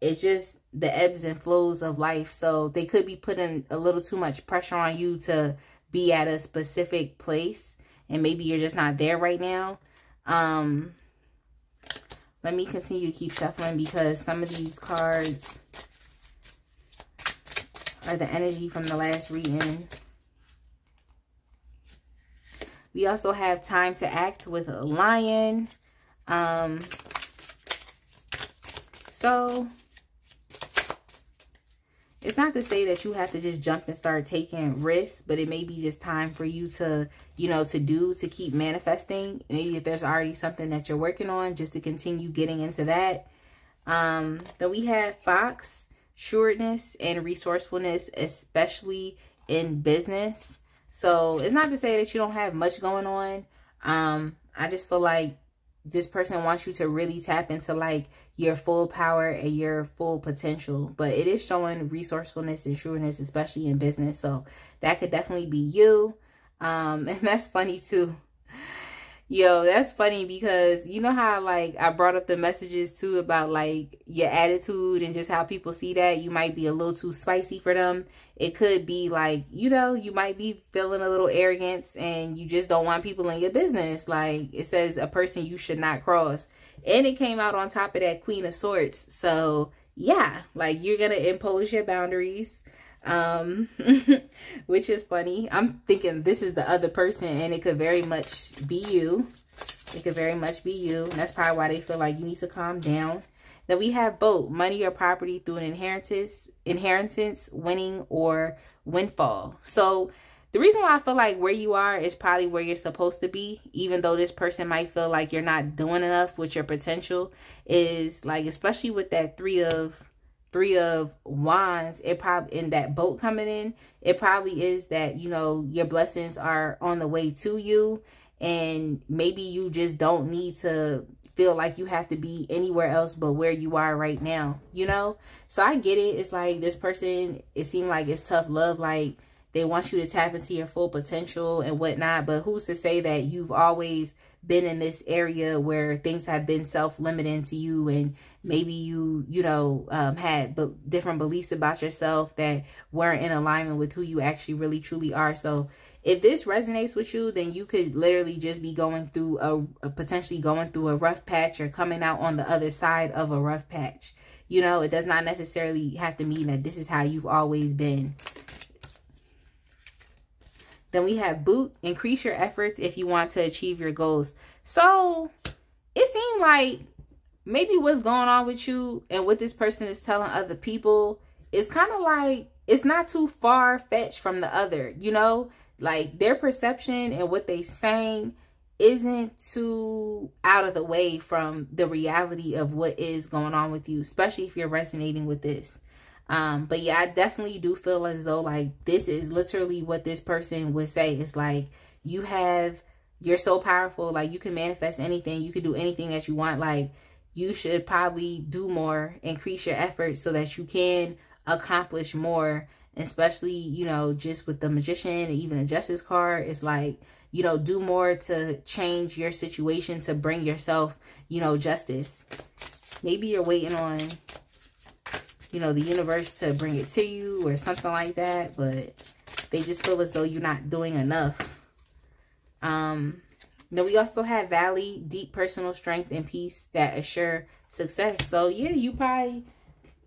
it's just the ebbs and flows of life. So they could be putting a little too much pressure on you to be at a specific place, and maybe you're just not there right now. Um, let me continue to keep shuffling, because some of these cards are the energy from the last reading. We also have Time to Act with a Lion. Um, so it's not to say that you have to just jump and start taking risks, but it may be just time for you to, you know, to do, to keep manifesting. Maybe if there's already something that you're working on, just to continue getting into that. Um, then we have Fox, Sureness and Resourcefulness, especially in business. So it's not to say that you don't have much going on. Um, I just feel like this person wants you to really tap into like your full power and your full potential, but it is showing resourcefulness and shrewdness, especially in business. So that could definitely be you. Um, and that's funny too. Yo, that's funny because you know how like I brought up the messages too about like your attitude and just how people see that you might be a little too spicy for them. It could be like, you know, you might be feeling a little arrogance and you just don't want people in your business. Like it says a person you should not cross. And it came out on top of that Queen of Swords. So yeah, like you're going to impose your boundaries. Um, which is funny. I'm thinking this is the other person and it could very much be you. It could very much be you. And that's probably why they feel like you need to calm down. Then we have both money or property through an inheritance, inheritance, winning or windfall. So the reason why I feel like where you are is probably where you're supposed to be, even though this person might feel like you're not doing enough with your potential, is like, especially with that three of Three of Wands, it probably in that boat coming in, it probably is that, you know, your blessings are on the way to you and maybe you just don't need to feel like you have to be anywhere else but where you are right now, you know? So I get it. It's like this person, it seemed like it's tough love. Like they want you to tap into your full potential and whatnot, but who's to say that you've always been in this area where things have been self-limiting to you and maybe you, you know, um, had b different beliefs about yourself that weren't in alignment with who you actually really truly are. So if this resonates with you, then you could literally just be going through a, a potentially going through a rough patch or coming out on the other side of a rough patch. You know, it does not necessarily have to mean that this is how you've always been. Then we have boot, increase your efforts if you want to achieve your goals. So it seemed like maybe what's going on with you and what this person is telling other people is kind of like, it's not too far-fetched from the other, you know, like their perception and what they saying isn't too out of the way from the reality of what is going on with you, especially if you're resonating with this. Um, but yeah, I definitely do feel as though like this is literally what this person would say. It's like, you have, you're so powerful. Like you can manifest anything. You can do anything that you want. Like you should probably do more, increase your efforts so that you can accomplish more, especially, you know, just with the Magician and even the Justice card. It's like, you know, do more to change your situation, to bring yourself, you know, justice. Maybe you're waiting on, you know, the universe to bring it to you or something like that, but they just feel as though you're not doing enough. Um, then we also have Valley, deep personal strength and peace that assure success. So yeah, you probably,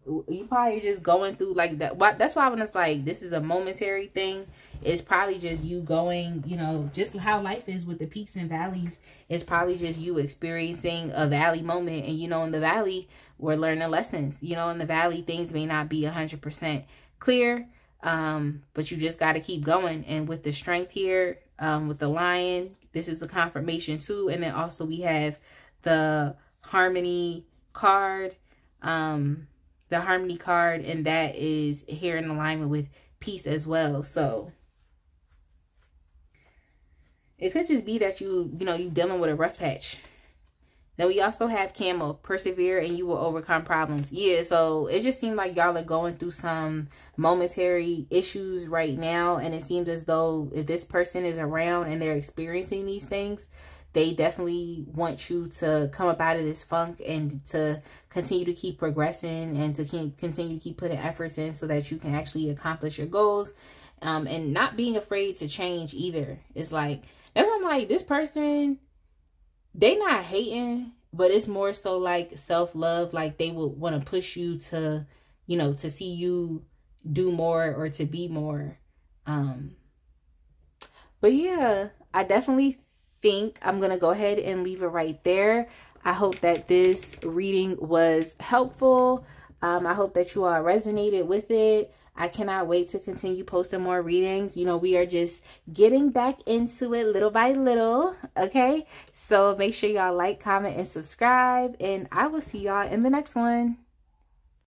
you probably just going through like that. That's why when it's like, this is a momentary thing, it's probably just you going, you know, just how life is with the peaks and valleys. It's probably just you experiencing a valley moment. And, you know, in the valley, we're learning lessons. You know, in the valley, things may not be one hundred percent clear, um, but you just got to keep going. And with the strength here, um, with the lion, this is a confirmation too. And then also we have the harmony card, um, the harmony card, and that is here in alignment with peace as well. So it could just be that you, you know, you're dealing with a rough patch. Then we also have camel, persevere and you will overcome problems. Yeah, so it just seemed like y'all are going through some momentary issues right now. And it seems as though if this person is around and they're experiencing these things, they definitely want you to come up out of this funk and to continue to keep progressing and to keep, continue to keep putting efforts in so that you can actually accomplish your goals. Um, and not being afraid to change either. It's like, that's why I'm like, this person, they not hating, but it's more so like self-love. Like they would want to push you to, you know, to see you do more or to be more. Um, but yeah, I definitely think I'm going to go ahead and leave it right there. I hope that this reading was helpful. Um, I hope that you all resonated with it. I cannot wait to continue posting more readings. You know, we are just getting back into it little by little, okay? So make sure y'all like, comment, and subscribe, and I will see y'all in the next one.